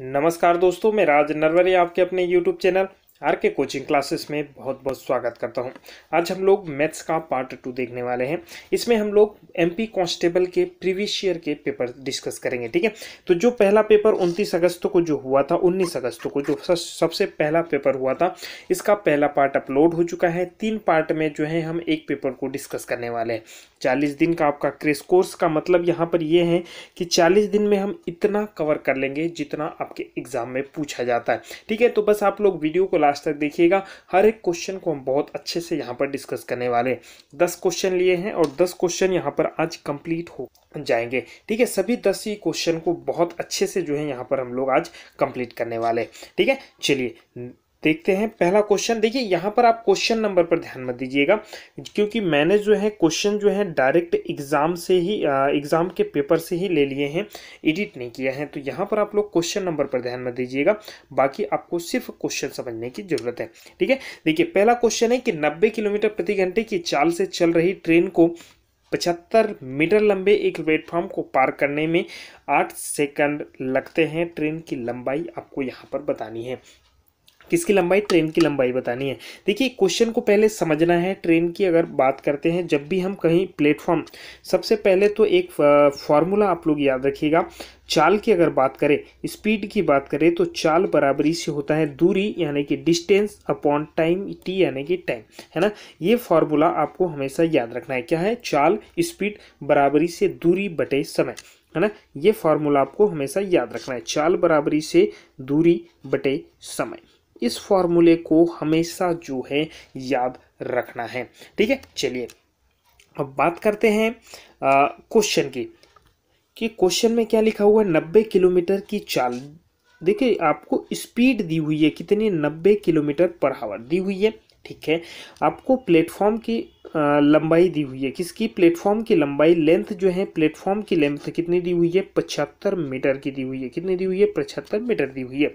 नमस्कार दोस्तों, मैं राज नरवरे आपके अपने YouTube चैनल आर के कोचिंग क्लासेस में बहुत बहुत स्वागत करता हूं। आज हम लोग मैथ्स का पार्ट 2 देखने वाले हैं। इसमें हम लोग एम कांस्टेबल के प्रीवियस ईयर के पेपर डिस्कस करेंगे, ठीक है। तो जो पहला पेपर 29 अगस्त को जो हुआ था, 19 अगस्त को जो सबसे पहला पेपर हुआ था, इसका पहला पार्ट अपलोड हो चुका है। 3 पार्ट में जो है हम एक पेपर को डिस्कस करने वाले हैं। 40 दिन का आपका क्रेश कोर्स का मतलब यहाँ पर ये है कि 40 दिन में हम इतना कवर कर लेंगे जितना आपके एग्जाम में पूछा जाता है, ठीक है। तो बस आप लोग वीडियो को आज तक देखिएगा। हर एक क्वेश्चन को हम बहुत अच्छे से यहाँ पर डिस्कस करने वाले हैं। 10 क्वेश्चन लिए हैं और 10 क्वेश्चन यहाँ पर आज कंप्लीट हो जाएंगे, ठीक है। सभी 10 ही क्वेश्चन को बहुत अच्छे से जो है यहाँ पर हम लोग आज कंप्लीट करने वाले हैं, ठीक है। चलिए देखते हैं पहला क्वेश्चन। देखिए यहाँ पर आप क्वेश्चन नंबर पर ध्यान मत दीजिएगा, क्योंकि मैंने जो है क्वेश्चन जो है डायरेक्ट एग्जाम से ही एग्जाम के पेपर से ही ले लिए हैं, एडिट नहीं किया है। तो यहाँ पर आप लोग क्वेश्चन नंबर पर ध्यान मत दीजिएगा, बाकी आपको सिर्फ क्वेश्चन समझने की जरूरत है, ठीक है। देखिए पहला क्वेश्चन है कि 90 किलोमीटर प्रति घंटे की चाल से चल रही ट्रेन को 75 मीटर लंबे एक प्लेटफॉर्म को पार करने में 8 सेकंड लगते हैं। ट्रेन की लंबाई आपको यहाँ पर बतानी है। किसकी लंबाई? ट्रेन की लंबाई बतानी है। देखिए क्वेश्चन को पहले समझना है। ट्रेन की अगर बात करते हैं, जब भी हम कहीं प्लेटफॉर्म, सबसे पहले तो एक फॉर्मूला आप लोग याद रखिएगा। चाल की अगर बात करें, स्पीड की बात करें, तो चाल बराबर इसे होता है दूरी यानी कि डिस्टेंस अपॉन टाइम, टी यानी कि टाइम, है ना। ये फार्मूला आपको हमेशा याद रखना है। क्या है? चाल स्पीड बराबरी से दूरी बटे समय, है ना। ये फार्मूला आपको हमेशा याद रखना है, चाल बराबरी से दूरी बटे समय। इस फॉर्मूले को हमेशा जो है याद रखना है, ठीक है। चलिए अब बात करते हैं क्वेश्चन की कि क्वेश्चन में क्या लिखा हुआ है। 90 किलोमीटर की चाल, देखिए आपको स्पीड दी हुई है कितनी, 90 किलोमीटर पर आवर दी हुई है, ठीक है। आपको प्लेटफॉर्म की लंबाई दी हुई है। किसकी? प्लेटफॉर्म की लंबाई, लेंथ जो है प्लेटफॉर्म की लेंथ कितनी दी हुई है? 75 मीटर की दी हुई है। कितनी दी हुई है? 75 मीटर दी हुई है।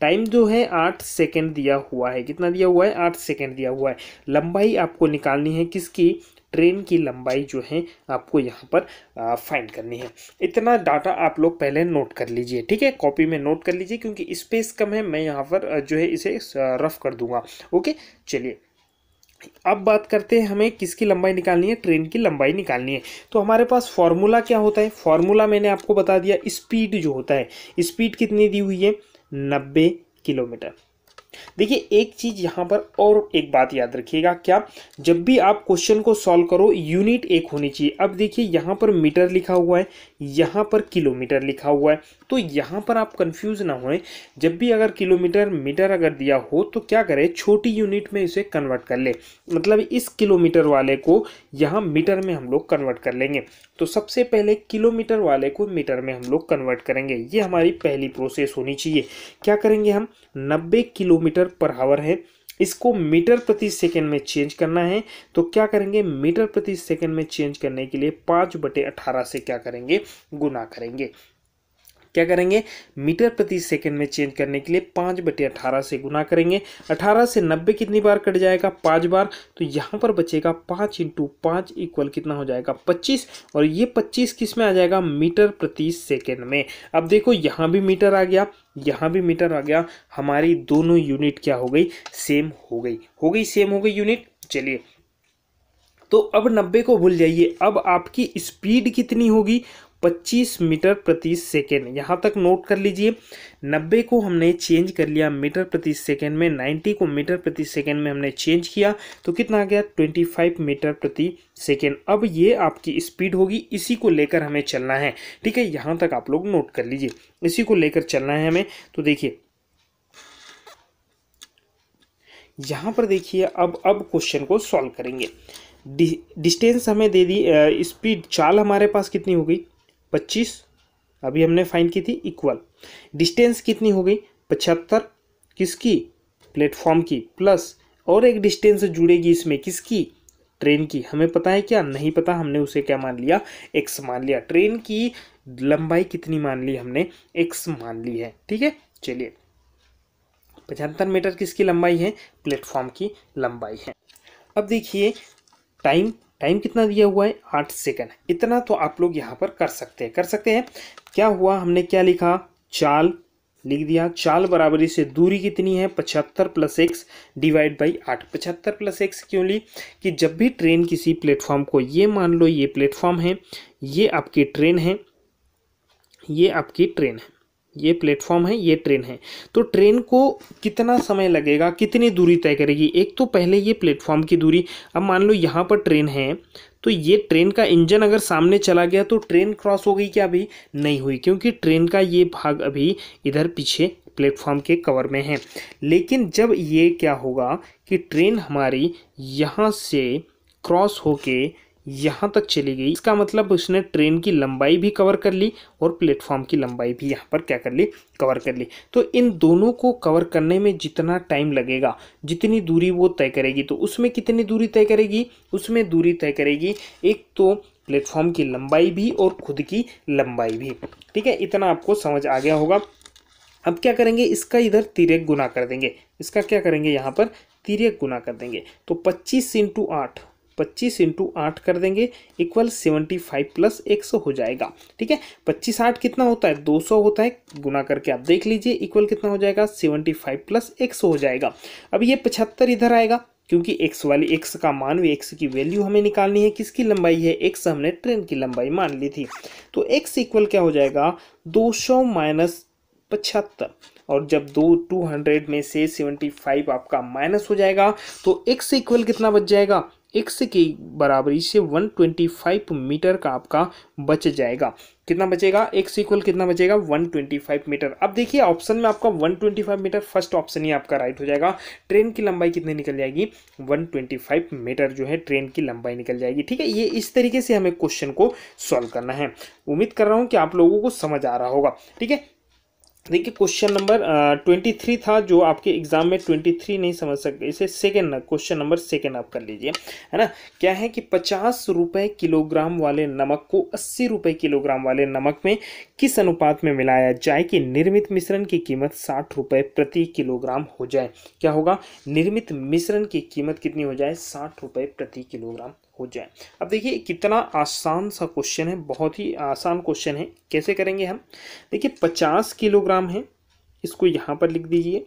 टाइम जो है 8 सेकंड दिया हुआ है। कितना दिया हुआ है? 8 सेकंड दिया हुआ है। लंबाई आपको निकालनी है। किसकी? ट्रेन की लंबाई जो है आपको यहाँ पर फाइंड करनी है। इतना डाटा आप लोग पहले नोट कर लीजिए, ठीक है। कॉपी में नोट कर लीजिए, क्योंकि स्पेस कम है। मैं यहाँ पर जो है इसे रफ कर दूंगा, ओके। चलिए अब बात करते हैं हमें किसकी लंबाई निकालनी है? ट्रेन की लंबाई निकालनी है। तो हमारे पास फॉर्मूला क्या होता है? फॉर्मूला मैंने आपको बता दिया, स्पीड जो होता है। स्पीड कितनी दी हुई है? 90 किलोमीटर। देखिए एक चीज यहाँ पर और एक बात याद रखिएगा, क्या? जब भी आप क्वेश्चन को सॉल्व करो यूनिट एक होनी चाहिए। अब देखिए यहाँ पर मीटर लिखा हुआ है, यहाँ पर किलोमीटर लिखा हुआ है, तो यहाँ पर आप कंफ्यूज ना होए। जब भी अगर किलोमीटर मीटर अगर दिया हो तो क्या करें, छोटी यूनिट में इसे कन्वर्ट कर ले। मतलब इस किलोमीटर वाले को यहाँ मीटर में हम लोग कन्वर्ट कर लेंगे। तो सबसे पहले किलोमीटर वाले को मीटर में हम लोग कन्वर्ट करेंगे। ये हमारी पहली प्रोसेस होनी चाहिए। क्या करेंगे हम? 90 किलोमीटर पर आवर है, इसको मीटर प्रति सेकंड में चेंज करना है। तो क्या करेंगे? मीटर प्रति सेकंड में चेंज करने के लिए 5/18 से क्या करेंगे? गुना करेंगे। क्या करेंगे? मीटर प्रति सेकंड में चेंज करने के लिए 5/18 से गुना करेंगे। 18 से 90 कितनी बार कट जाएगा? 5 बार। तो यहाँ पर बचेगा 5 × 5 इक्वल कितना हो जाएगा? 25। और ये 25 किस में आ जाएगा? मीटर प्रति सेकंड में। अब देखो यहाँ भी मीटर आ गया, यहाँ भी मीटर आ गया। हमारी दोनों यूनिट क्या हो गई? सेम हो गई, हो गई सेम हो गई यूनिट। चलिए तो अब 90 को भूल जाइए। अब आपकी स्पीड कितनी होगी? 25 मीटर प्रति सेकेंड। यहाँ तक नोट कर लीजिए। 90 को हमने चेंज कर लिया मीटर प्रति सेकेंड में, 90 को मीटर प्रति सेकेंड में हमने चेंज किया, तो कितना आ गया? 25 मीटर प्रति सेकेंड। अब ये आपकी स्पीड होगी, इसी को लेकर हमें चलना है, ठीक है। यहाँ तक आप लोग नोट कर लीजिए, इसी को लेकर चलना है हमें। तो देखिए यहाँ पर देखिए अब क्वेश्चन को सॉल्व करेंगे। डिस्टेंस हमें दे दी, स्पीड चाल हमारे पास कितनी हो गई? 25 अभी हमने फाइंड की थी, इक्वल डिस्टेंस कितनी हो गई? 75 किसकी? प्लेटफॉर्म की, प्लस और एक डिस्टेंस जुड़ेगी इसमें। किसकी? ट्रेन की। हमें पता है क्या? नहीं पता। हमने उसे क्या मान लिया? एक्स मान लिया। ट्रेन की लंबाई कितनी मान ली हमने? एक्स मान ली है, ठीक है। चलिए 75 मीटर किसकी लंबाई है? प्लेटफॉर्म की लंबाई है। अब देखिए टाइम कितना दिया हुआ है? 8 सेकंड। इतना तो आप लोग यहाँ पर कर सकते हैं, कर सकते हैं। क्या हुआ? हमने क्या लिखा? चाल लिख दिया। चाल बराबरी से दूरी कितनी है 75 + x/8। 75 + x क्यों ली कि जब भी ट्रेन किसी प्लेटफॉर्म को, ये मान लो ये प्लेटफॉर्म है, ये आपकी ट्रेन है, ये आपकी ट्रेन है, ये प्लेटफॉर्म है, ये ट्रेन है, तो ट्रेन को कितना समय लगेगा, कितनी दूरी तय करेगी। एक तो पहले ये प्लेटफॉर्म की दूरी, अब मान लो यहाँ पर ट्रेन है तो ये ट्रेन का इंजन अगर सामने चला गया तो ट्रेन क्रॉस हो गई क्या, अभी नहीं हुई, क्योंकि ट्रेन का ये भाग अभी इधर पीछे प्लेटफॉर्म के कवर में है। लेकिन जब ये क्या होगा कि ट्रेन हमारी यहाँ से क्रॉस होके यहाँ तक चली गई, इसका मतलब उसने ट्रेन की लंबाई भी कवर कर ली और प्लेटफॉर्म की लंबाई भी यहाँ पर क्या कर ली, कवर कर ली। तो इन दोनों को कवर करने में जितना टाइम लगेगा, जितनी दूरी वो तय करेगी, तो उसमें कितनी दूरी तय करेगी, उसमें दूरी तय करेगी एक तो प्लेटफॉर्म की लंबाई भी और खुद की लंबाई भी। ठीक है, इतना आपको समझ आ गया होगा। अब क्या करेंगे, इसका इधर तिर्यक गुना कर देंगे, इसका क्या करेंगे यहाँ पर तिर्यक गुना कर देंगे। तो 25 × 8 कर देंगे इक्वल 75 + x हो जाएगा। ठीक है, 25 × 8 कितना होता है 200 होता है, गुना करके आप देख लीजिए इक्वल कितना हो जाएगा 75 + x हो जाएगा। अब ये 75 इधर आएगा क्योंकि x वाली x का मान, वे x की वैल्यू हमें निकालनी है, किसकी लंबाई है x, हमने ट्रेन की लंबाई मान ली थी, तो x इक्वल क्या हो जाएगा 200 - 75। और जब 200 में से 75 आपका माइनस हो जाएगा तो x इक्वल कितना बच जाएगा, x की बराबरी से 125 मीटर का आपका बच जाएगा। कितना बचेगा x इक्वल कितना बचेगा 125 मीटर। अब देखिए ऑप्शन में आपका 125 मीटर फर्स्ट ऑप्शन ही आपका राइट हो जाएगा। ट्रेन की लंबाई कितनी निकल जाएगी 125 मीटर जो है ट्रेन की लंबाई निकल जाएगी। ठीक है, ये इस तरीके से हमें क्वेश्चन को सॉल्व करना है। उम्मीद कर रहा हूँ कि आप लोगों को समझ आ रहा होगा। ठीक है, देखिए क्वेश्चन नंबर 23 था जो आपके एग्जाम में 23 नहीं समझ सकते, इसे सेकेंड क्वेश्चन नंबर सेकेंड आप कर लीजिए, है ना। क्या है कि 50 रुपये किलोग्राम वाले नमक को 80 रुपये किलोग्राम वाले नमक में किस अनुपात में मिलाया जाए कि निर्मित मिश्रण की कीमत 60 रुपये प्रति किलोग्राम हो जाए। क्या होगा, निर्मित मिश्रण की कीमत कितनी हो जाए 60 रुपये प्रति किलोग्राम हो जाए। अब देखिए कितना आसान सा क्वेश्चन है, बहुत ही आसान क्वेश्चन है। कैसे करेंगे हम, देखिए 50 किलोग्राम है इसको यहाँ पर लिख दीजिए,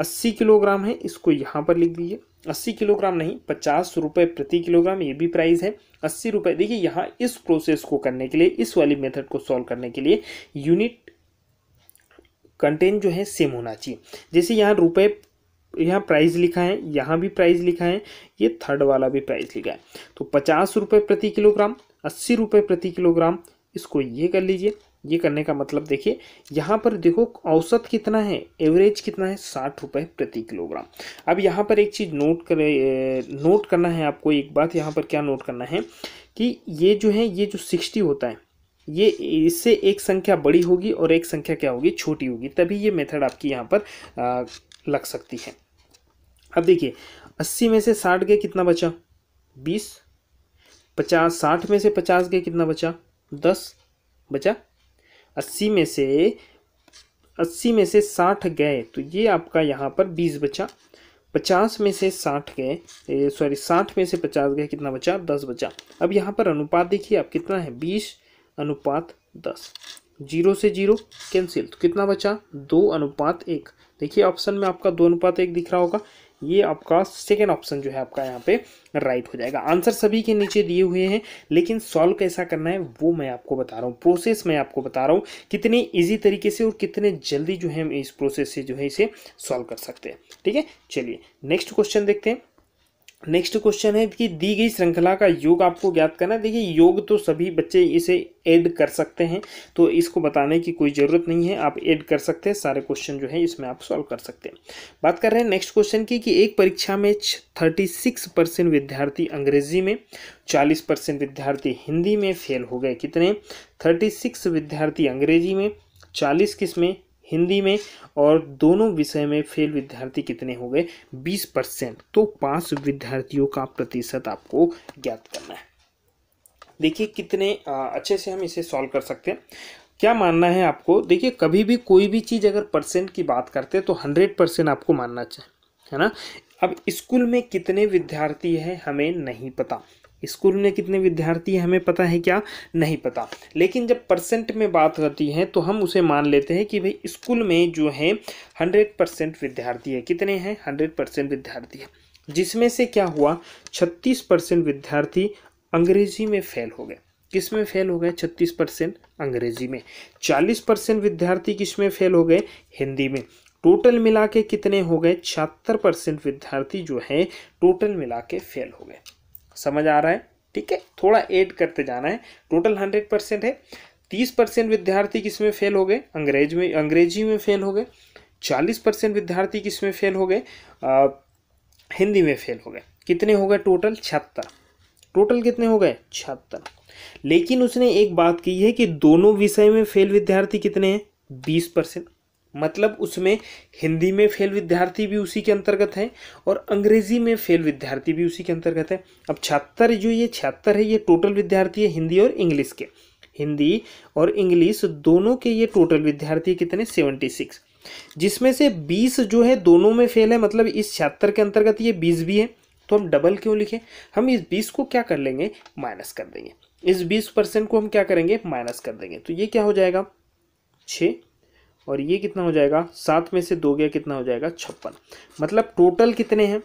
80 किलोग्राम है इसको यहाँ पर लिख दीजिए, 80 किलोग्राम नहीं 50 रुपये प्रति किलोग्राम ये भी प्राइस है, 80 रुपये। देखिए यहाँ इस प्रोसेस को करने के लिए, इस वाली मेथड को सॉल्व करने के लिए यूनिट कंटेंट जो है सेम होना चाहिए। जैसे यहाँ रुपये, यहाँ प्राइस लिखा है, यहाँ भी प्राइस लिखा है, ये थर्ड वाला भी प्राइस लिखा है। तो 50 रुपये प्रति किलोग्राम, 80 रुपये प्रति किलोग्राम, इसको ये कर लीजिए। ये करने का मतलब देखिए यहाँ पर देखो औसत कितना है, एवरेज कितना है 60 रुपये प्रति किलोग्राम। अब यहाँ पर एक चीज़ नोट करना है आपको, एक बात यहाँ पर क्या नोट करना है कि ये जो है, ये जो 60 होता है, ये इससे एक संख्या बड़ी होगी और एक संख्या क्या होगी छोटी होगी, तभी ये मेथड आपकी यहाँ पर लग सकती है। अब देखिए 80 में से 60 गए कितना बचा 20, 50 60 में से 50 गए कितना बचा 10 बचा, 80 में से 60 गए तो ये आपका यहाँ पर 20 बचा, 50 में से 60 गए, सॉरी 60 में से 50 गए कितना बचा 10 बचा। अब यहाँ पर अनुपात देखिए आप कितना है 20:10, 0 से 0 कैंसिल, तो कितना बचा 2:1। देखिए ऑप्शन में आपका 2:1 दिख रहा होगा, ये आपका सेकेंड ऑप्शन जो है आपका यहाँ पे राइट हो जाएगा। आंसर सभी के नीचे दिए हुए हैं, लेकिन सॉल्व कैसा करना है वो मैं आपको बता रहा हूँ, प्रोसेस मैं आपको बता रहा हूँ कितने इजी तरीके से और कितने जल्दी जो है हम इस प्रोसेस से जो है इसे सॉल्व कर सकते हैं। ठीक है, चलिए नेक्स्ट क्वेश्चन देखते हैं। नेक्स्ट क्वेश्चन है कि दी गई श्रृंखला का योग आपको ज्ञात करना है। देखिए योग तो सभी बच्चे इसे ऐड कर सकते हैं, तो इसको बताने की कोई ज़रूरत नहीं है, आप ऐड कर सकते हैं, सारे क्वेश्चन जो है इसमें आप सॉल्व कर सकते हैं। बात कर रहे हैं नेक्स्ट क्वेश्चन की कि एक परीक्षा में 36% विद्यार्थी अंग्रेजी में, 40% विद्यार्थी हिंदी में फेल हो गए। कितने 36 विद्यार्थी अंग्रेजी में, 40 किस में हिंदी में, और दोनों विषय में फेल विद्यार्थी कितने हो गए 20%। तो 5 विद्यार्थियों का प्रतिशत आपको ज्ञात करना है। देखिए कितने अच्छे से हम इसे सॉल्व कर सकते हैं। क्या मानना है आपको, देखिए कभी भी कोई भी चीज़ अगर परसेंट की बात करते हैं तो 100% आपको मानना चाहिए, है ना। अब स्कूल में कितने विद्यार्थी हैं हमें नहीं पता, स्कूल में कितने विद्यार्थी हैं हमें पता है क्या? नहीं पता। लेकिन जब परसेंट में बात होती है तो हम उसे मान लेते हैं कि भाई स्कूल में जो है 100% विद्यार्थी है। कितने हैं? 100% विद्यार्थी है, जिसमें से क्या हुआ 36% विद्यार्थी अंग्रेजी में फेल हो गए। किस में फेल हो गए? 36% अंग्रेजी में। 40% विद्यार्थी किस में फेल हो गए? हिंदी में। टोटल मिला के कितने हो गए? 76% विद्यार्थी जो है टोटल मिला के फेल हो गए। समझ आ रहा है? ठीक है, थोड़ा ऐड करते जाना है। टोटल 100% है। 30% विद्यार्थी किस में फेल हो गए? अंग्रेजी में फेल हो गए। 40% विद्यार्थी किस में फेल हो गए? हिंदी में फेल हो गए। कितने हो गए टोटल? 76। टोटल कितने हो गए? 76। लेकिन उसने एक बात की है कि दोनों विषय में फेल विद्यार्थी कितने हैं? 20%। मतलब उसमें हिंदी में फेल विद्यार्थी भी उसी के अंतर्गत है और अंग्रेजी में फेल विद्यार्थी भी उसी के अंतर्गत है। अब 76 है ये टोटल विद्यार्थी है हिंदी और इंग्लिश के। हिंदी और इंग्लिश दोनों के ये टोटल विद्यार्थी कितने? 76। जिसमें से 20 जो है दोनों में फेल है, मतलब इस 76 के अंतर्गत ये 20 भी है। तो हम डबल क्यों लिखें? हम इस 20 को क्या कर लेंगे? माइनस कर देंगे। इस 20% को हम क्या करेंगे? माइनस कर देंगे। तो ये क्या हो जाएगा? 6 और ये कितना हो जाएगा? 7 में से 2 गया, कितना हो जाएगा? 56। मतलब टोटल कितने हैं?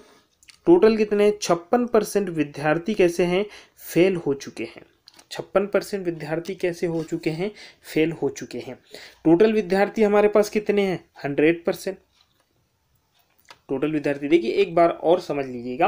टोटल कितने? 56% विद्यार्थी कैसे हैं? फेल हो चुके हैं। 56% विद्यार्थी कैसे हो चुके हैं? फेल हो चुके हैं। टोटल विद्यार्थी हमारे पास कितने हैं? 100% टोटल विद्यार्थी। देखिए एक बार और समझ लीजिएगा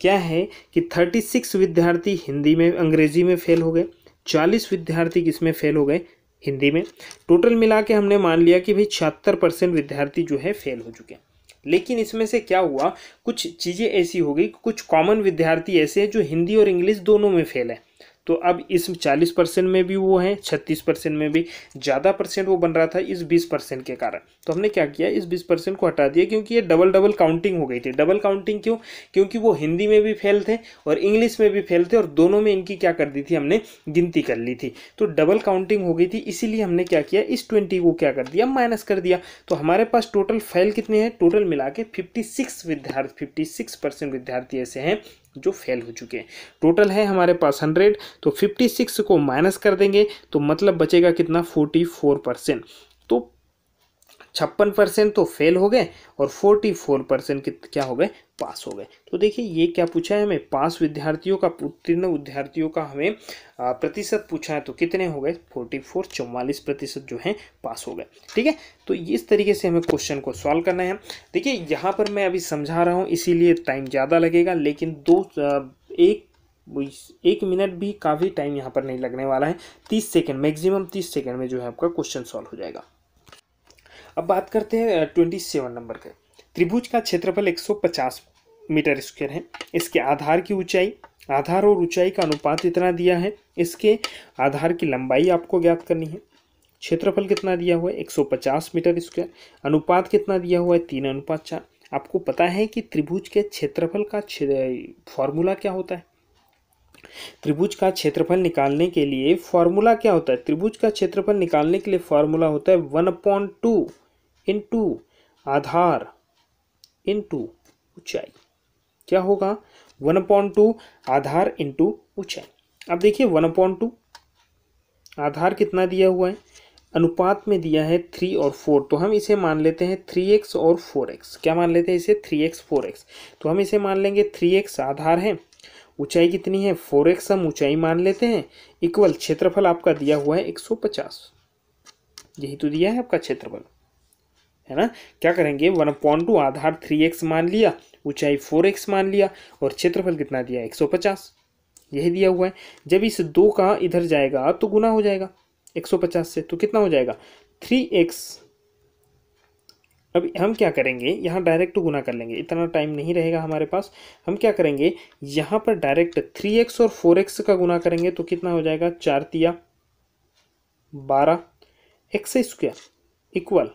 क्या है कि 36 विद्यार्थी हिंदी में अंग्रेजी में फेल हो गए। 40 विद्यार्थी किसमें फेल हो गए? हिंदी में। टोटल मिला के हमने मान लिया कि भाई 76% विद्यार्थी जो है फेल हो चुके हैं। लेकिन इसमें से क्या हुआ, कुछ चीज़ें ऐसी हो गई, कुछ कॉमन विद्यार्थी ऐसे हैं जो हिंदी और इंग्लिश दोनों में फेल है। तो अब इस 40% में भी वो है, 36% में भी ज़्यादा परसेंट वो बन रहा था इस 20% के कारण। तो हमने क्या किया, इस 20% को हटा दिया क्योंकि ये डबल काउंटिंग हो गई थी। डबल काउंटिंग क्यों? क्योंकि वो हिंदी में भी फेल थे और इंग्लिश में भी फेल थे और दोनों में इनकी क्या कर दी थी हमने? गिनती कर ली थी। तो डबल काउंटिंग हो गई थी, इसीलिए हमने क्या किया, इस 20 को क्या कर दिया? माइनस कर दिया। तो हमारे पास टोटल फेल कितने हैं? टोटल मिला के 56% विद्यार्थी ऐसे हैं जो फेल हो चुके हैं। टोटल है हमारे पास 100, तो 56 को माइनस कर देंगे तो मतलब बचेगा कितना? 44%। तो 56% तो फेल हो गए और 44% क्या हो गए? पास हो गए। तो देखिए ये क्या पूछा है हमें? पास विद्यार्थियों का, उत्तीर्ण विद्यार्थियों का हमें प्रतिशत पूछा है। तो कितने हो गए? 44, 44% जो हैं पास हो गए। ठीक है, तो इस तरीके से हमें क्वेश्चन को सॉल्व करना है। देखिए यहाँ पर मैं अभी समझा रहा हूँ इसीलिए टाइम ज़्यादा लगेगा, लेकिन एक मिनट भी काफ़ी टाइम यहाँ पर नहीं लगने वाला है। 30 सेकेंड मैक्सिमम 30 सेकेंड में जो है आपका क्वेश्चन सॉल्व हो जाएगा। अब बात करते हैं 27 नंबर के। त्रिभुज का क्षेत्रफल 150 मीटर स्क्वायर है। इसके आधार की ऊंचाई, आधार और ऊंचाई का अनुपात इतना दिया है। इसके आधार की लंबाई आपको ज्ञात करनी है। क्षेत्रफल कितना दिया हुआ है? 150 मीटर स्क्वायर। अनुपात कितना दिया हुआ है? 3:4। आपको पता है कि त्रिभुज के क्षेत्रफल का फॉर्मूला क्या होता है? त्रिभुज का क्षेत्रफल निकालने के लिए फॉर्मूला क्या होता है? त्रिभुज का क्षेत्रफल निकालने के लिए फॉर्मूला होता है 1/2 इंटू आधार इंटू ऊंचाई। क्या होगा? 1/2 आधार इंटू ऊंचाई। अब देखिए 1/2 आधार कितना दिया हुआ है? अनुपात में दिया है 3 और 4। तो हम इसे मान लेते हैं 3x और 4x। क्या मान लेते हैं इसे? 3x 4x। तो हम इसे मान लेंगे 3x आधार है, ऊंचाई कितनी है? 4x हम ऊंचाई मान लेते हैं। इक्वल क्षेत्रफल आपका दिया हुआ है 150, यही तो दिया है आपका क्षेत्रफल, है ना? क्या करेंगे? 1/2 आधार 3x मान लिया, ऊंचाई 4x मान लिया और क्षेत्रफल कितना दिया? 150, यही दिया हुआ है। जब इस 2 का इधर जाएगा तो गुना हो जाएगा 150 से, तो कितना हो जाएगा? 3x। अब हम क्या करेंगे, यहाँ डायरेक्ट गुना कर लेंगे, इतना टाइम नहीं रहेगा हमारे पास। हम क्या करेंगे, यहाँ पर डायरेक्ट 3x और 4x का गुना करेंगे तो कितना हो जाएगा? 4×3=12x² इक्वल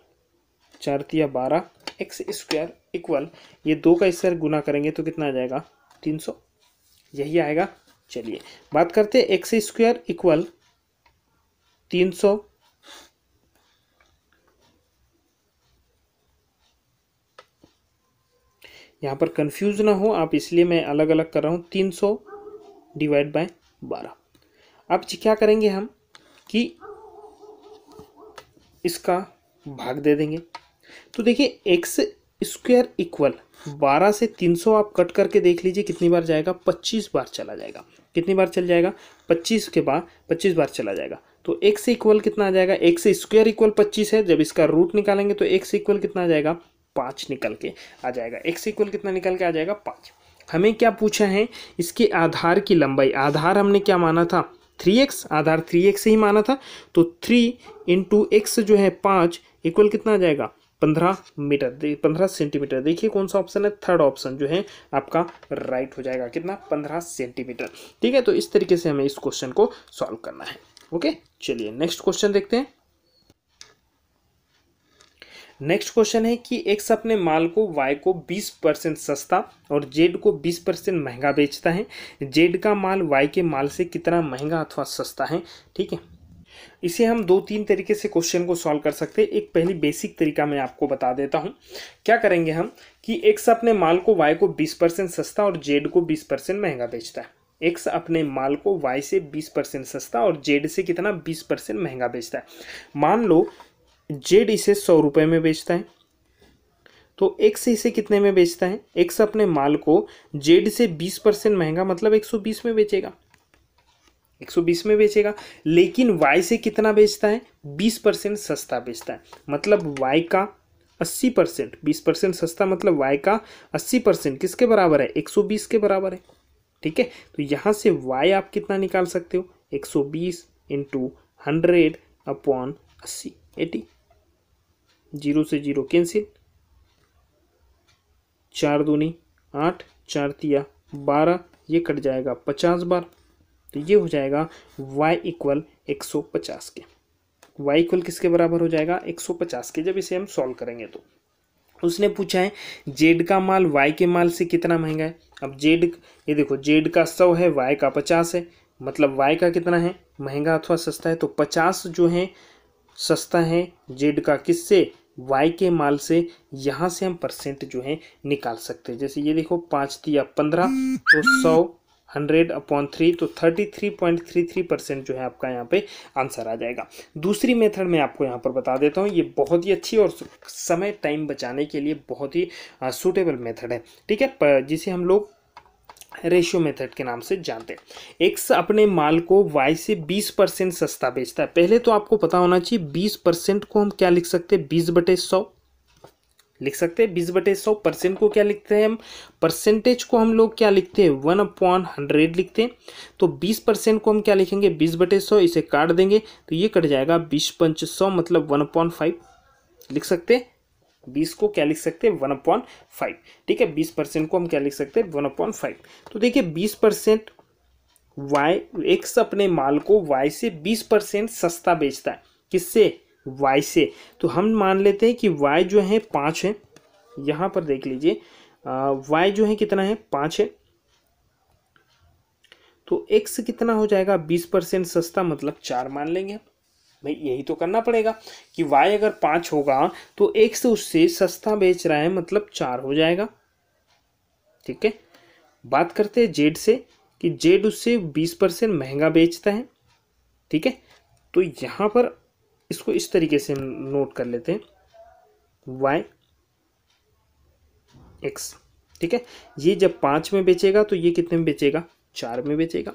4×3=12x² इक्वल, ये 2 का इससे गुना करेंगे तो कितना आ जाएगा? 300, यही आएगा। चलिए बात करते हैं x² इक्वल 300 यहाँ पर कंफ्यूज ना हो आप, इसलिए मैं अलग अलग कर रहा हूँ। 300 डिवाइड बाय 12। अब क्या करेंगे हम कि इसका भाग दे देंगे। तो देखिए एक्स स्क्वायर इक्वल 12 से 300 आप कट करके देख लीजिए कितनी बार जाएगा, 25 बार चला जाएगा। कितनी बार चल जाएगा, 25 बार चला जाएगा। तो एक्स इक्वल कितना आ जाएगा, एक्स स्क्वायर इक्वल 25 है, जब इसका रूट निकालेंगे तो एक्स इक्वल कितना आ जाएगा, 5 निकल के आ जाएगा। एक्स इक्वल कितना निकल के आ जाएगा, 5। हमें क्या पूछा है, इसके आधार की लंबाई। आधार हमने क्या माना था, 3x, आधार 3x से ही माना था। तो 3 × x जो है 5 इक्वल कितना आ जाएगा, 15 सेंटीमीटर। देखिए कौन सा ऑप्शन है, थर्ड ऑप्शन जो है आपका राइट हो जाएगा। कितना, 15 सेंटीमीटर। ठीक है, तो इस तरीके से हमें इस क्वेश्चन को सॉल्व करना है। ओके, चलिए नेक्स्ट क्वेश्चन देखते हैं। नेक्स्ट क्वेश्चन है कि एक्स अपने माल को वाई को 20% सस्ता और जेड को 20% महंगा बेचता है। जेड का माल वाई के माल से कितना महंगा अथवा सस्ता है। ठीक है, इसे हम 2-3 तरीके से क्वेश्चन को सॉल्व कर सकते हैं। एक पहली बेसिक तरीका मैं आपको बता देता हूं। क्या करेंगे हम कि एक्स अपने माल को वाई को 20% सस्ता और जेड को 20% महंगा बेचता है। एक्स अपने माल को वाई से 20% सस्ता और जेड से कितना, 20% महंगा बेचता है। मान लो जेड इसे 100 रुपये में बेचता है, तो एक्स इसे कितने में बेचता है, एक्स अपने माल को जेड से 20% महंगा मतलब 120 में बेचेगा, 120 में बेचेगा। लेकिन वाई से कितना बेचता है, 20% सस्ता बेचता है, मतलब वाई का 80%। 20% सस्ता मतलब वाई का 80% किसके बराबर है, 120 के बराबर है। ठीक है, तो यहाँ से वाई आप कितना निकाल सकते हो, 120 × 100 / 80, 80। 0 से 0 कैंसिल, 4 दूनी 8, 4 तिया 12, ये कट जाएगा 50 बार। तो ये हो जाएगा y इक्वल 150 के, y इक्वल किसके बराबर हो जाएगा, 150 के। जब इसे हम सॉल्व करेंगे तो उसने पूछा है जेड का माल y के माल से कितना महंगा है। अब जेड, ये देखो जेड का 100 है, y का 50 है, मतलब y का कितना है, महंगा अथवा सस्ता है। तो 50 जो है सस्ता है जेड का, किससे, y के माल से। यहाँ से हम परसेंट जो है निकाल सकते हैं। जैसे ये देखो 5 तिया 15, तो 100 / 3, तो 33.33% जो है आपका यहाँ पे आंसर आ जाएगा। दूसरी मेथड मैं आपको यहाँ पर बता देता हूँ, ये बहुत ही अच्छी और समय टाइम बचाने के लिए बहुत ही सूटेबल मेथड है। ठीक है, जिसे हम लोग रेशियो मेथड के नाम से जानते हैं। एक्स अपने माल को वाई से 20% सस्ता बेचता है। पहले तो आपको पता होना चाहिए 20% को हम क्या लिख सकते हैं, 20/100 लिख सकते हैं। 20/100 परसेंट को क्या लिखते हैं हम, परसेंटेज को हम लोग क्या लिखते हैं, 1/100 लिखते हैं। तो 20% को हम क्या लिखेंगे, 20/100, इसे काट देंगे तो ये कट जाएगा 20 × 500 मतलब 1/5 लिख सकते हैं। 20 को क्या लिख सकते हैं, 1/5। ठीक है, 20% को हम क्या लिख सकते हैं, 1/5। तो देखिए 20% वाई, एक्स अपने माल को वाई से 20% सस्ता बेचता है, किससे, y से। तो हम मान लेते हैं कि y जो है 5 है, यहाँ पर देख लीजिए y जो है कितना है, 5 है। तो x कितना हो जाएगा, 20% सस्ता मतलब 4 मान लेंगे। भाई यही तो करना पड़ेगा कि y अगर 5 होगा तो x उससे सस्ता बेच रहा है मतलब 4 हो जाएगा। ठीक है, बात करते हैं z से कि z उससे 20% महंगा बेचता है। ठीक है, तो यहाँ पर इसको इस तरीके से नोट कर लेते हैं, y x। ठीक है, ये जब 5 में बेचेगा तो ये कितने में बेचेगा, 4 में बेचेगा।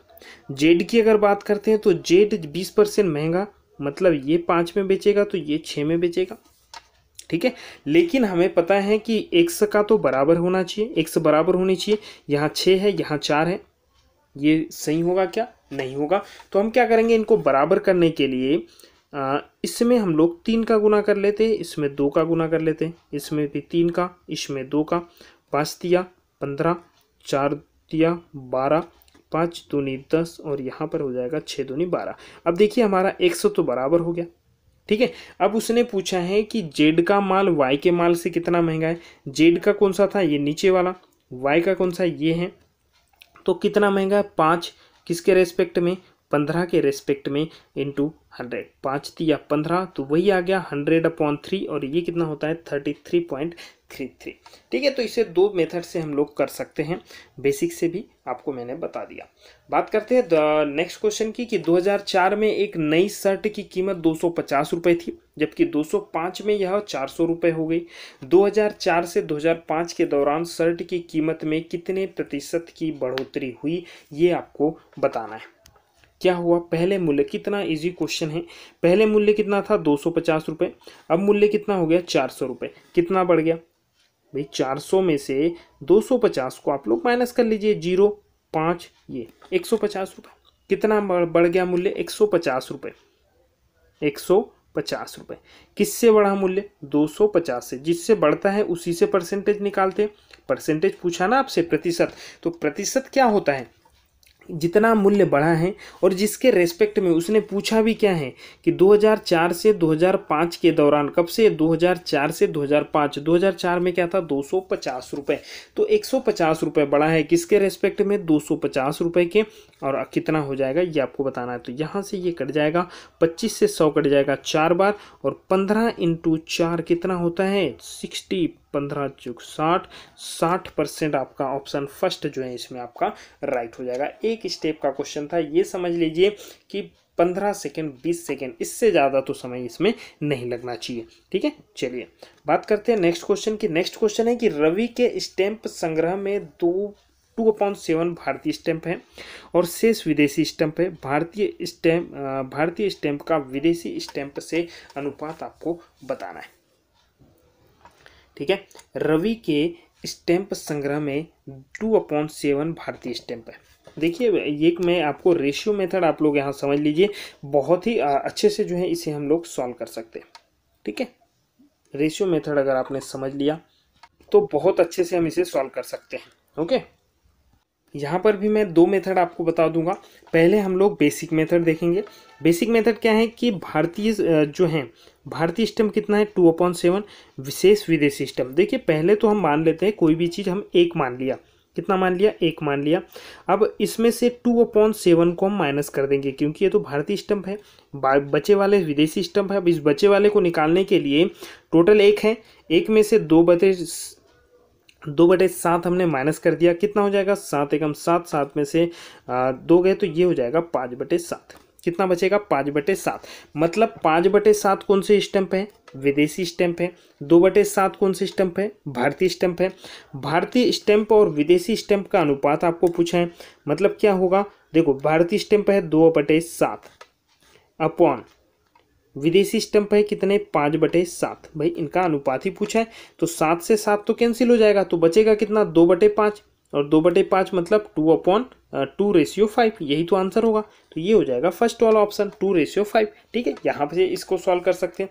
z की अगर बात करते हैं तो z 20% महंगा मतलब ये 5 में बेचेगा तो ये 6 में बेचेगा। ठीक है, लेकिन हमें पता है कि x का तो बराबर होना चाहिए, x बराबर होनी चाहिए, यहाँ 6 है यहाँ 4 है, ये सही होगा क्या, नहीं होगा। तो हम क्या करेंगे, इनको बराबर करने के लिए इसमें हम लोग 3 का गुना कर लेते हैं, इसमें 2 का गुना कर लेते हैं, इसमें भी 3 का, इसमें 2 का। 5 तिया 15, 4 तिया 12, 5 दूनी 10 और यहाँ पर हो जाएगा 6 दूनी 12। अब देखिए हमारा 100 तो बराबर हो गया। ठीक है, अब उसने पूछा है कि जेड का माल वाई के माल से कितना महंगा है। जेड का कौन सा था, ये नीचे वाला, वाई का कौन सा, ये है। तो कितना महंगा है, 5 किसके रेस्पेक्ट में, 15 के रेस्पेक्ट में इंटू 100, 5 तिया 15 तो वही आ गया 100/3 और ये कितना होता है 33.33। ठीक है, तो इसे दो मेथड से हम लोग कर सकते हैं, बेसिक से भी आपको मैंने बता दिया। बात करते हैं नेक्स्ट क्वेश्चन की कि 2004 में एक नई शर्ट की कीमत 250 रुपये थी, जबकि 2005 में यह 400 रुपये हो गई। 2004 से 2005 के दौरान शर्ट की कीमत में कितने प्रतिशत की बढ़ोतरी हुई, ये आपको बताना है। क्या हुआ, पहले मूल्य कितना, इजी क्वेश्चन है, पहले मूल्य कितना था 250 रुपये, अब मूल्य कितना हो गया 400 रुपये, कितना बढ़ गया भाई, 400 में से 250 को आप लोग माइनस कर लीजिए, 0, 5, ये 150 रुपये, कितना बढ़ गया मूल्य 150 रुपये, 150 रुपये। किससे बढ़ा मूल्य 250 से, जिससे बढ़ता है उसी से परसेंटेज निकालते हैं, परसेंटेज पूछा ना आपसे प्रतिशत, तो प्रतिशत क्या होता है, जितना मूल्य बढ़ा है और जिसके रेस्पेक्ट में, उसने पूछा भी क्या है कि 2004 से 2005 के दौरान, कब से 2004 से 2005, 2004 में क्या था 250 रुपये, तो 150 रुपये बढ़ा है किसके रेस्पेक्ट में 250 रुपये के, और कितना हो जाएगा ये आपको बताना है। तो यहाँ से ये कट जाएगा, 25 से 100 कट जाएगा 4 बार, और 15 × 4 कितना होता है 60, 15 × 60, 60% आपका ऑप्शन फर्स्ट जो है इसमें आपका राइट हो जाएगा। एक स्टेप का क्वेश्चन था, ये समझ लीजिए कि 15 सेकेंड, 20 सेकेंड, इससे ज़्यादा तो समय इसमें नहीं लगना चाहिए। ठीक है, चलिए बात करते हैं नेक्स्ट क्वेश्चन की। नेक्स्ट क्वेश्चन है कि रवि के स्टैंप संग्रह में 2/7 भारतीय स्टैंप है और शेष विदेशी स्टैंप है। भारतीय स्टैंप का विदेशी स्टैंप से अनुपात आपको बताना है। ठीक है, रवि के स्टैंप संग्रह में 2/7 भारतीय स्टैंप है। देखिए, ये मैं आपको रेशियो मेथड आप लोग यहाँ समझ लीजिए, बहुत ही अच्छे से जो है इसे हम लोग सॉल्व कर सकते हैं। ठीक है, रेशियो मेथड अगर आपने समझ लिया तो बहुत अच्छे से हम इसे सॉल्व कर सकते हैं। ओके, यहाँ पर भी मैं 2 मेथड आपको बता दूंगा। पहले हम लोग बेसिक मेथड देखेंगे। बेसिक मेथड क्या है कि भारतीय जो है, भारतीय स्टैंप कितना है 2/7, विशेष विदेशी स्टैंप। देखिए, पहले तो हम मान लेते हैं कोई भी चीज़, हम 1 मान लिया, कितना मान लिया 1 मान लिया। अब इसमें से 2/7 को हम माइनस कर देंगे, क्योंकि ये तो भारतीय स्टैंप है, बचे वाले विदेशी स्टैंप है। अब इस बचे वाले को निकालने के लिए टोटल 1 है, 1 में से 2/7 हमने माइनस कर दिया, कितना हो जाएगा 7 एकम 7, 7 में से 2 गए तो ये हो जाएगा 5/7। कितना बचेगा 5/7, मतलब 5/7 कौन से स्टैंप है, विदेशी स्टैंप है। 2/7 कौन से स्टैंप है, भारतीय स्टैंप है। भारतीय स्टैंप और विदेशी स्टैंप का अनुपात आपको पूछा है, मतलब क्या होगा, देखो भारतीय स्टैंप है 2/7 अपॉन विदेशी स्टैंप है कितने 5/7, भाई इनका अनुपात ही पूछा है, तो 7 से 7 तो कैंसिल हो जाएगा, तो बचेगा कितना 2/5, और 2/5 मतलब 2/2 रेशियो 5, यही तो आंसर होगा। तो ये हो जाएगा फर्स्ट वाला ऑप्शन 2/5। ठीक है, यहाँ पे इसको सॉल्व कर सकते हैं।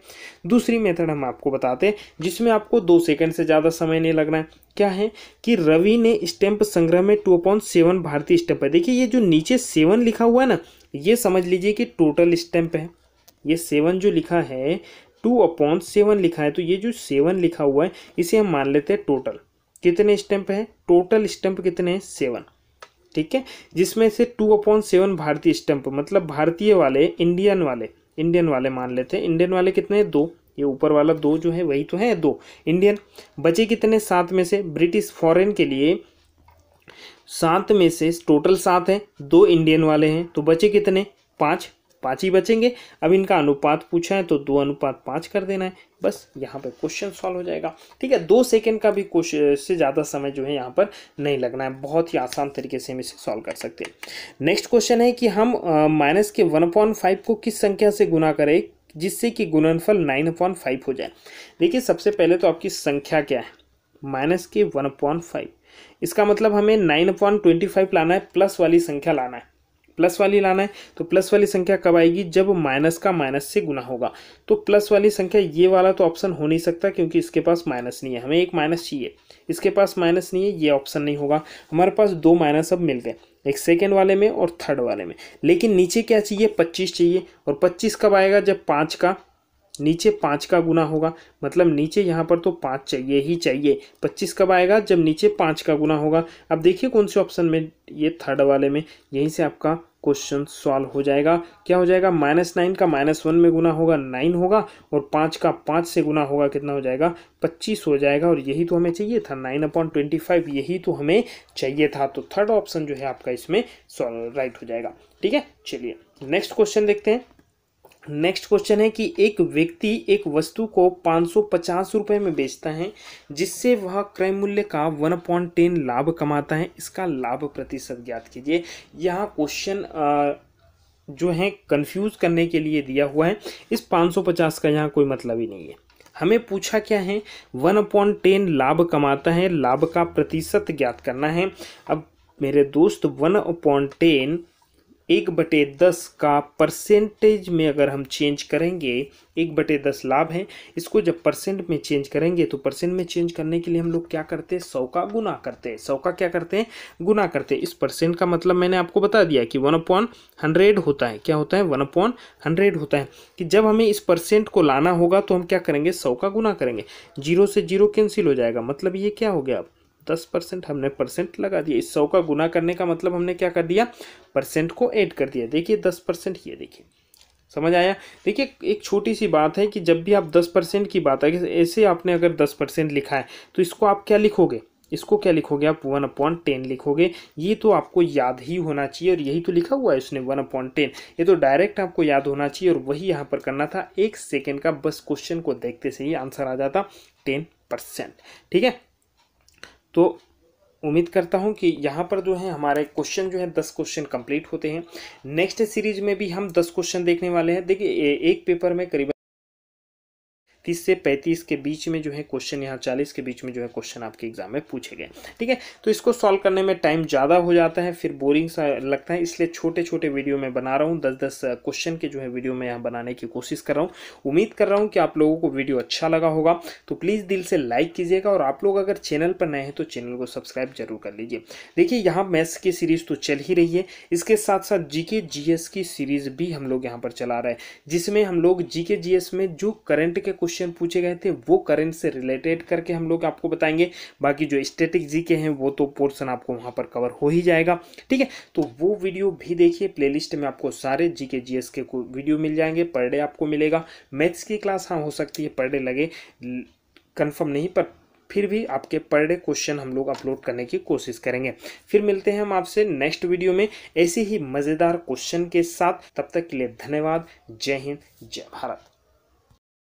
दूसरी मेथड हम आपको बताते हैं, जिसमें आपको 2 सेकंड से ज़्यादा समय नहीं लगना है। क्या है कि रवि ने स्टैंप संग्रह में 2/7 भारतीय स्टैंप है। देखिए, ये जो नीचे 7 लिखा हुआ है ना, ये समझ लीजिए कि टोटल स्टैंप है। ये 7 जो लिखा है 2/7 लिखा है, तो ये जो 7 लिखा हुआ है इसे हम मान लेते हैं टोटल, कितने स्टैंप है, टोटल स्टैंप कितने हैं 7। ठीक है, जिसमें से 2/7 भारतीय स्टैंप, मतलब भारतीय वाले, इंडियन वाले मान लेते हैं। इंडियन वाले कितने हैं 2, ये ऊपर वाला 2 जो है वही तो है 2 इंडियन। बचे कितने 7 में से, ब्रिटिश फॉरेन के लिए 7 में से टोटल 7 है, 2 इंडियन वाले हैं, तो बचे कितने 5 ही बचेंगे। अब इनका अनुपात पूछा है तो 2/5 कर देना है, बस यहाँ पे क्वेश्चन सॉल्व हो जाएगा। ठीक है, 2 सेकेंड का भी क्वेश्चन से ज़्यादा समय जो है यहाँ पर नहीं लगना है, बहुत ही आसान तरीके से हम इसे सॉल्व कर सकते हैं। नेक्स्ट क्वेश्चन है कि हम -1/5 को किस संख्या से गुना करें जिससे कि गुणनफल 9/5 हो जाए। देखिए, सबसे पहले तो आपकी संख्या क्या है, -1/5, इसका मतलब हमें 9/25 लाना है, प्लस वाली संख्या लाना है, प्लस वाली लाना है। तो प्लस वाली संख्या कब आएगी, जब माइनस का माइनस से गुना होगा। तो प्लस वाली संख्या, ये वाला तो ऑप्शन हो नहीं सकता क्योंकि इसके पास माइनस नहीं है, हमें एक माइनस चाहिए, इसके पास माइनस नहीं है, ये ऑप्शन नहीं होगा। हमारे पास 2 माइनस अब मिल गए, एक सेकेंड वाले में और थर्ड वाले में। लेकिन नीचे क्या चाहिए 25 चाहिए, और 25 कब आएगा, जब 5 का नीचे 5 का गुना होगा, मतलब नीचे यहाँ पर तो 5 चाहिए ही चाहिए। 25 कब आएगा? जब नीचे 5 का गुना होगा। अब देखिए कौन से ऑप्शन में, ये थर्ड वाले में। यहीं से आपका क्वेश्चन सॉल्व हो जाएगा। क्या हो जाएगा? -9 का -1 में गुना होगा 9 होगा, और 5 का 5 से गुना होगा कितना हो जाएगा? 25 हो जाएगा। और यही तो हमें चाहिए था 9/25, यही तो हमें चाहिए था। तो थर्ड ऑप्शन जो है आपका इसमें राइट हो जाएगा। ठीक है, चलिए नेक्स्ट क्वेश्चन देखते हैं। नेक्स्ट क्वेश्चन है कि एक व्यक्ति एक वस्तु को 550 रुपये में बेचता है, जिससे वह क्रय मूल्य का 1/10 लाभ कमाता है। इसका लाभ प्रतिशत ज्ञात कीजिए। यहाँ क्वेश्चन जो है कंफ्यूज करने के लिए दिया हुआ है। इस 550 का यहाँ कोई मतलब ही नहीं है। हमें पूछा क्या है? 1/10 लाभ कमाता है, लाभ का प्रतिशत ज्ञात करना है। अब मेरे दोस्त 1/10 1/10 का परसेंटेज में अगर हम चेंज करेंगे, 1/10 लाभ है, इसको जब परसेंट में चेंज करेंगे तो परसेंट में चेंज करने के लिए हम लोग क्या करते हैं? 100 का गुना करते हैं। 100 का क्या करते हैं? गुना करते हैं। इस परसेंट का मतलब मैंने आपको बता दिया कि 1/100 होता है। क्या होता है? 1/100 होता है। कि जब हमें इस परसेंट को लाना होगा तो हम क्या करेंगे? 100 का गुना करेंगे। 0 से 0 कैंसिल हो जाएगा, मतलब ये क्या हो गया? 10% हमने परसेंट लगा दिया। इस 100 का गुना करने का मतलब हमने क्या कर दिया? परसेंट को ऐड कर दिया। देखिए 10%, ये देखिए, समझ आया? देखिए एक छोटी सी बात है कि जब भी आप 10% की बात आए, ऐसे आपने अगर 10% लिखा है तो इसको आप क्या लिखोगे? इसको क्या लिखोगे? आप 1/10 लिखोगे। ये तो आपको याद ही होना चाहिए, और यही तो लिखा हुआ है उसने 1/10। ये तो डायरेक्ट आपको याद होना चाहिए, और वही यहाँ पर करना था। 1 सेकेंड का बस क्वेश्चन को देखते से ही आंसर आ जाता 10%। ठीक है, तो उम्मीद करता हूं कि यहाँ पर जो है हमारे क्वेश्चन जो है 10 क्वेश्चन कंप्लीट होते हैं। नेक्स्ट सीरीज में भी हम 10 क्वेश्चन देखने वाले हैं। देखिए एक पेपर में करीबन 30 से 35 के बीच में जो है क्वेश्चन, यहाँ 40 के बीच में जो है क्वेश्चन आपके एग्जाम में पूछे गए। ठीक है, तो इसको सॉल्व करने में टाइम ज़्यादा हो जाता है, फिर बोरिंग सा लगता है, इसलिए छोटे छोटे वीडियो में बना रहा हूँ। 10-10 क्वेश्चन के जो है वीडियो में यहाँ बनाने की कोशिश कर रहा हूँ। उम्मीद कर रहा हूँ कि आप लोगों को वीडियो अच्छा लगा होगा। तो प्लीज़ दिल से लाइक कीजिएगा, और आप लोग अगर चैनल पर नए हैं तो चैनल को सब्सक्राइब जरूर कर लीजिए। देखिए यहाँ मैथ्स की सीरीज़ तो चल ही रही है, इसके साथ साथ GK GS की सीरीज़ भी हम लोग यहाँ पर चला रहे हैं, जिसमें हम लोग GK GS में जो करंट के क्वेश्चन पूछे गए थे वो करंट से रिलेटेड करके हम लोग आपको बताएंगे। बाकी जो स्टैटिक जीके हैं वो तो पोर्शन आपको वहां पर कवर हो ही जाएगा। ठीक है, तो वो वीडियो भी देखिए। प्लेलिस्ट में आपको सारे GK GS के वीडियो मिल जाएंगे। पर डे आपको मिलेगा। मैथ्स की क्लास हाँ हो सकती है पर डे लगे, कंफर्म नहीं, पर फिर भी आपके पर डे क्वेश्चन हम लोग अपलोड करने की कोशिश करेंगे। फिर मिलते हैं हम आपसे नेक्स्ट वीडियो में ऐसे ही मज़ेदार क्वेश्चन के साथ। तब तक के लिए धन्यवाद। जय हिंद, जय भारत।